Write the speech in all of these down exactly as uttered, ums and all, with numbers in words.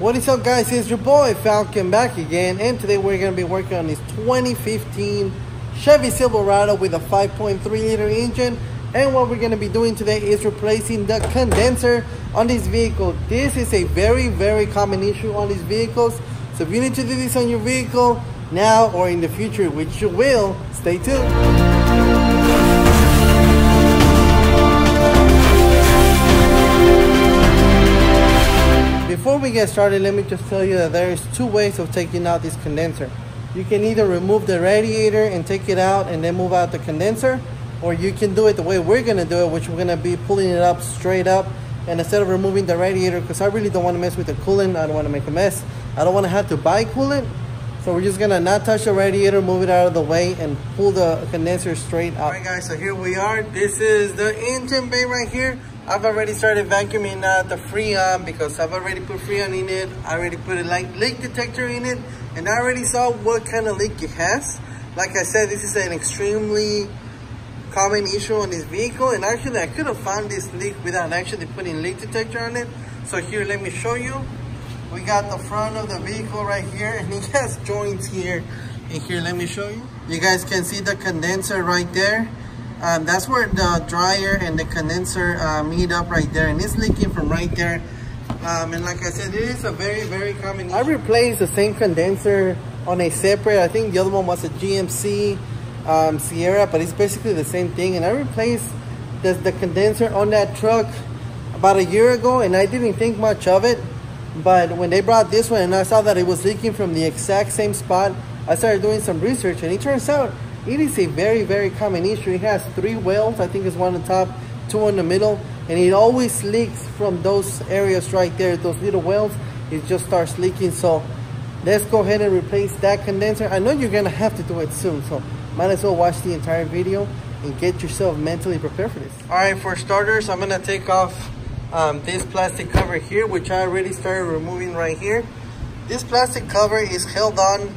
What is up, guys? It's your boy Falcon back again, and today we're going to be working on this twenty fifteen Chevy Silverado with a five point three liter engine. And what we're going to be doing today is replacing the condenser on this vehicle. This is a very very common issue on these vehicles, so if you need to do this on your vehicle now or in the future, which you will, stay tuned. Before we get started, let me just tell you that there is two ways of taking out this condenser. You can either remove the radiator and take it out and then move out the condenser, or you can do it the way we're going to do it, which we're going to be pulling it up straight up, and instead of removing the radiator, because I really don't want to mess with the coolant, I don't want to make a mess, I don't want to have to buy coolant, so we're just going to not touch the radiator, move it out of the way, and pull the condenser straight out. Alright guys, so here we are. This is the engine bay right here. I've already started vacuuming out the freon because I've already put freon in it. I already put a light leak detector in it, and I already saw what kind of leak it has. Like I said, this is an extremely common issue on this vehicle, and actually I could have found this leak without actually putting leak detector on it. So here, let me show you. We got the front of the vehicle right here, and it has joints here. And here, let me show you. You guys can see the condenser right there. Um, that's where the dryer and the condenser uh, meet up right there, and it's leaking from right there. Um, and like I said, it is a very, very common issue. I replaced the same condenser on a separate, I think the other one was a G M C um, Sierra, but it's basically the same thing. And I replaced the, the condenser on that truck about a year ago, and I didn't think much of it. But when they brought this one and I saw that it was leaking from the exact same spot, I started doing some research, and it turns out it is a very, very common issue. It has three wells. I think it's one on the top, two in the middle, and it always leaks from those areas right there. Those little wells, it just starts leaking. So let's go ahead and replace that condenser. I know you're gonna have to do it soon, so might as well watch the entire video and get yourself mentally prepared for this. All right, for starters, I'm gonna take off um, this plastic cover here, which I already started removing right here. This plastic cover is held on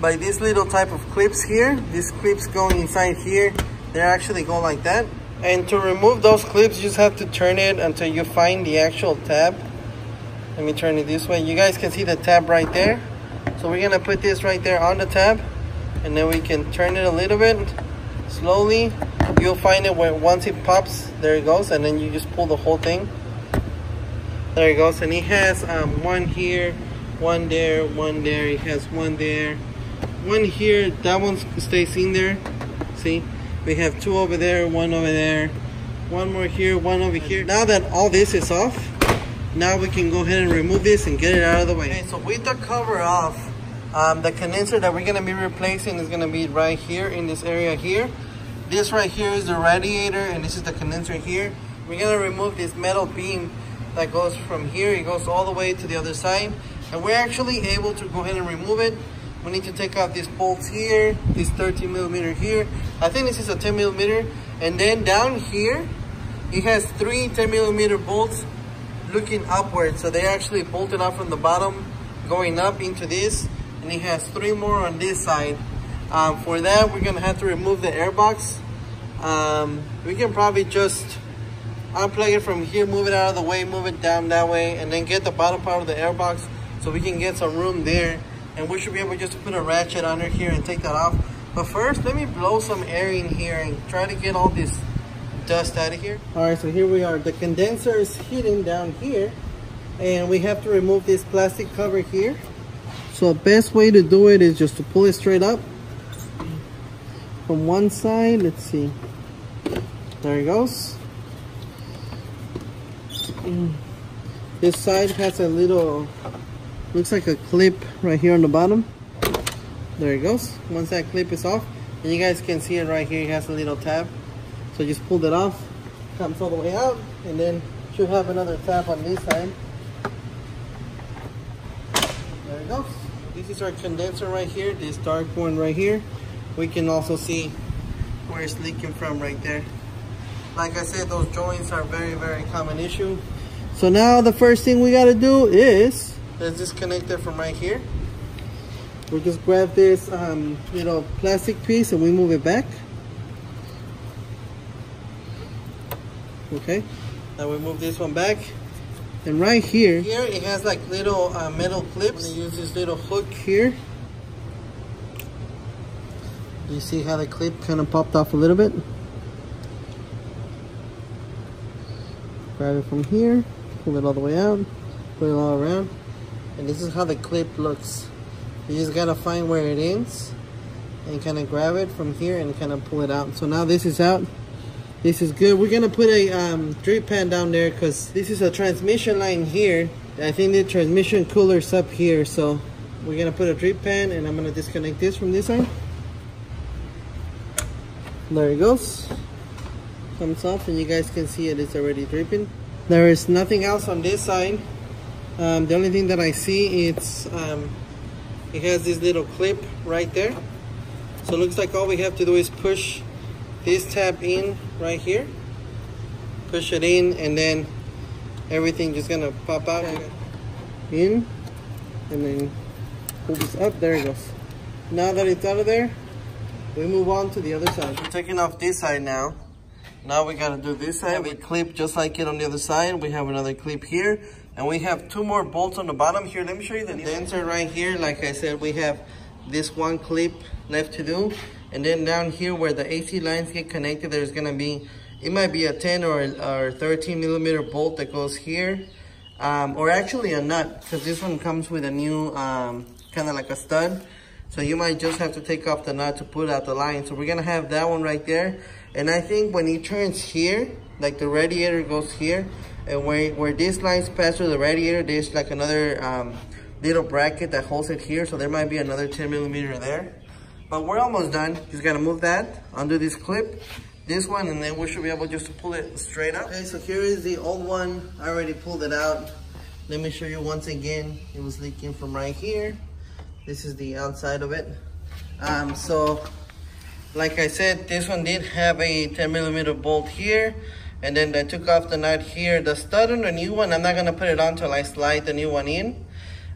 by this little type of clips here. These clips go inside here. They actually go like that. And to remove those clips, you just have to turn it until you find the actual tab. Let me turn it this way. You guys can see the tab right there. So we're gonna put this right there on the tab, and then we can turn it a little bit slowly. You'll find it where once it pops, there it goes, and then you just pull the whole thing. There it goes, and it has um, one here, one there, one there, it has one there, one here, that one stays in there. See, we have two over there, one over there, one more here, one over here. Now that all this is off, now we can go ahead and remove this and get it out of the way. Okay, so with the cover off, um, the condenser that we're gonna be replacing is gonna be right here in this area here. This right here is the radiator, and this is the condenser here. We're gonna remove this metal beam that goes from here, it goes all the way to the other side, and we're actually able to go ahead and remove it. We need to take off these bolts here, this thirteen millimeter here. I think this is a ten millimeter. And then down here, it has three ten millimeter bolts looking upward. So they actually bolted up from the bottom, going up into this. And it has three more on this side. Um, for that, we're gonna have to remove the air box. Um, we can probably just unplug it from here, move it out of the way, move it down that way, and then get the bottom part of the air box so we can get some room there. And we should be able just to put a ratchet under here and take that off. But first, let me blow some air in here and try to get all this dust out of here. All right, so here we are. The condenser is hidden down here, and we have to remove this plastic cover here. So the best way to do it is just to pull it straight up from one side. Let's see. There it goes. This side has a little, looks like a clip right here on the bottom. There it goes. Once that clip is off, and you guys can see it right here, it has a little tab. So just pull that off, comes all the way out, and then should have another tab on this side. There it goes. This is our condenser right here, this dark one right here. We can also see where it's leaking from right there. Like I said, those joints are very, very common issue. So now the first thing we gotta do is, let's disconnect it from right here. We just grab this um, little plastic piece and we move it back. Okay, now we move this one back. And right here, here it has like little uh, metal clips. I'm gonna use this little hook here. You see how the clip kind of popped off a little bit? Grab it from here, pull it all the way out, pull it all around, and this is how the clip looks. You just gotta find where it ends and kind of grab it from here and kind of pull it out. So now this is out. This is good. We're gonna put a um, drip pan down there because this is a transmission line here. I think the transmission cooler's up here, so we're gonna put a drip pan, and I'm gonna disconnect this from this side. There it goes. Comes off, and you guys can see it is already dripping. There is nothing else on this side. Um, the only thing that I see is um, it has this little clip right there. So it looks like all we have to do is push this tab in right here, push it in, and then everything just gonna pop out in, and then pull this up. There it goes. Now that it's out of there, we move on to the other side. We're taking off this side now. Now we gotta do this side. We have a clip just like it on the other side. We have another clip here, and we have two more bolts on the bottom here. Let me show you the condenser right here. Like I said, we have this one clip left to do. And then down here where the A C lines get connected, there's gonna be, it might be a ten or, or thirteen millimeter bolt that goes here. Um, or actually a nut, because this one comes with a new, um, kind of like a stud. So you might just have to take off the nut to put out the line. So we're gonna have that one right there. And I think when it turns here, like the radiator goes here, and where, where these lines pass through the radiator, there's like another um, little bracket that holds it here. So there might be another ten millimeter there. But we're almost done. Just gotta move that under this clip, this one, and then we should be able just to pull it straight up. Okay, so here is the old one. I already pulled it out. Let me show you once again. It was leaking from right here. This is the outside of it. Um, so, like I said, this one did have a ten millimeter bolt here, and then I took off the nut here. The stud on the new one, I'm not gonna put it on till I slide the new one in.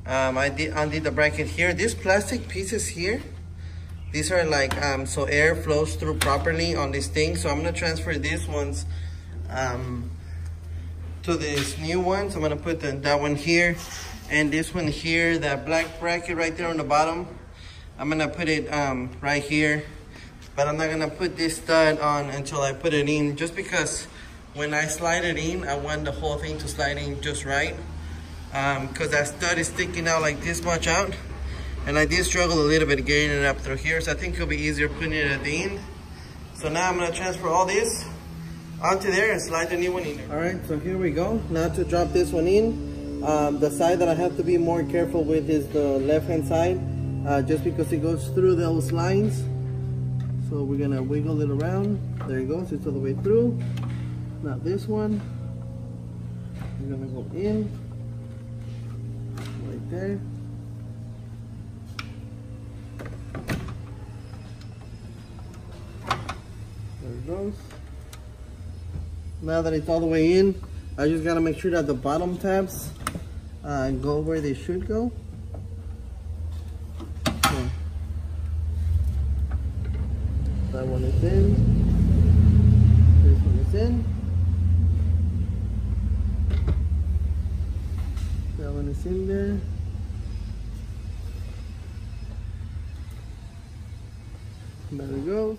Um, I did undid the bracket here. These plastic pieces here, these are like, um, so air flows through properly on this thing. So I'm gonna transfer these ones um, to this new one. So I'm gonna put the, that one here and this one here, that black bracket right there on the bottom. I'm gonna put it um, right here, but I'm not gonna put this stud on until I put it in, just because when I slide it in, I want the whole thing to slide in just right. Um, Cause that stud is sticking out like this much out. And I did struggle a little bit getting it up through here, so I think it'll be easier putting it at the end. So now I'm gonna transfer all this onto there and slide the new one in there. All right, so here we go. Now to drop this one in, um, the side that I have to be more careful with is the left-hand side, uh, just because it goes through those lines. So we're gonna wiggle it around. There it goes, it's all the way through. Now this one, we're gonna go in, right there. Goes. Now that it's all the way in, I just gotta make sure that the bottom tabs uh, go where they should go. Okay. That one is in. This one is in. That one is in there. There we go.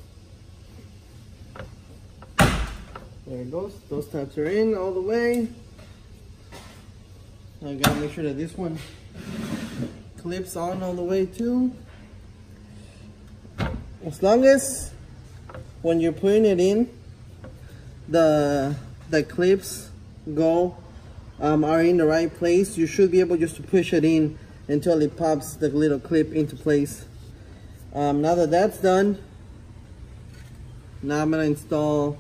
There it goes. Those tabs are in all the way. I gotta make sure that this one clips on all the way too. As long as when you're putting it in, the the clips go um, are in the right place, you should be able just to push it in until it pops the little clip into place. Um, now that that's done, now I'm gonna install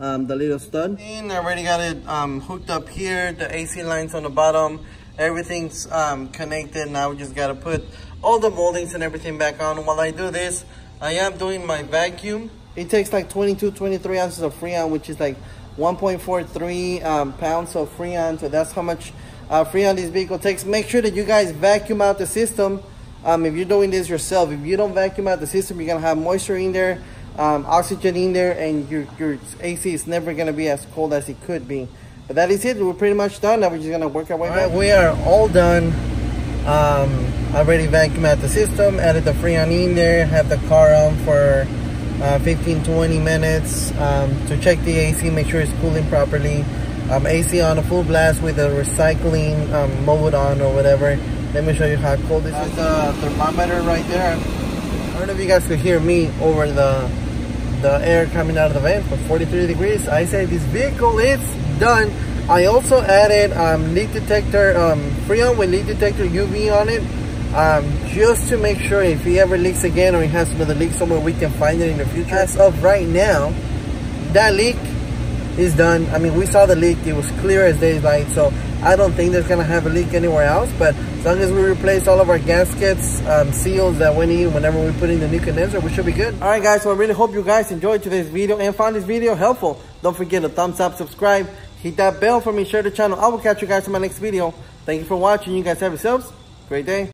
Um, the little stud. I already got it um, hooked up here. The A C lines on the bottom. Everything's um, connected. Now we just gotta put all the moldings and everything back on. While I do this, I am doing my vacuum. It takes like twenty-two, twenty-three ounces of freon, which is like one point four three um, pounds of freon. So that's how much uh, freon this vehicle takes. Make sure that you guys vacuum out the system. Um, if you're doing this yourself, if you don't vacuum out the system, you're gonna have moisture in there. Um, oxygen in there, and your, your A C is never going to be as cold as it could be. But that is it. We're pretty much done. Now we're just going to work our way all back. Right, we are all done. Um, already vacuumed out the system, added the freon in there, had the car on for uh, fifteen to twenty minutes um, to check the A C, make sure it's cooling properly. Um, A C on a full blast with the recycling um, mode on or whatever. Let me show you how cold this is. That's the thermometer right there. I don't know if you guys could hear me over the the air coming out of the vent, but forty-three degrees. I say this vehicle is done. I also added um, leak detector, um, freon with leak detector U V on it, um, just to make sure if he ever leaks again or he has another leak somewhere, we can find it in the future. As of right now, that leak is done. I mean, we saw the leak, it was clear as daylight, so I don't think there's gonna have a leak anywhere else. But as long as we replace all of our gaskets, um, seals that went in whenever we put in the new condenser, we should be good. All right guys, so I really hope you guys enjoyed today's video and found this video helpful. Don't forget to thumbs up, subscribe, hit that bell for me, share the channel. I will catch you guys in my next video. Thank you for watching. You guys have yourselves a great day.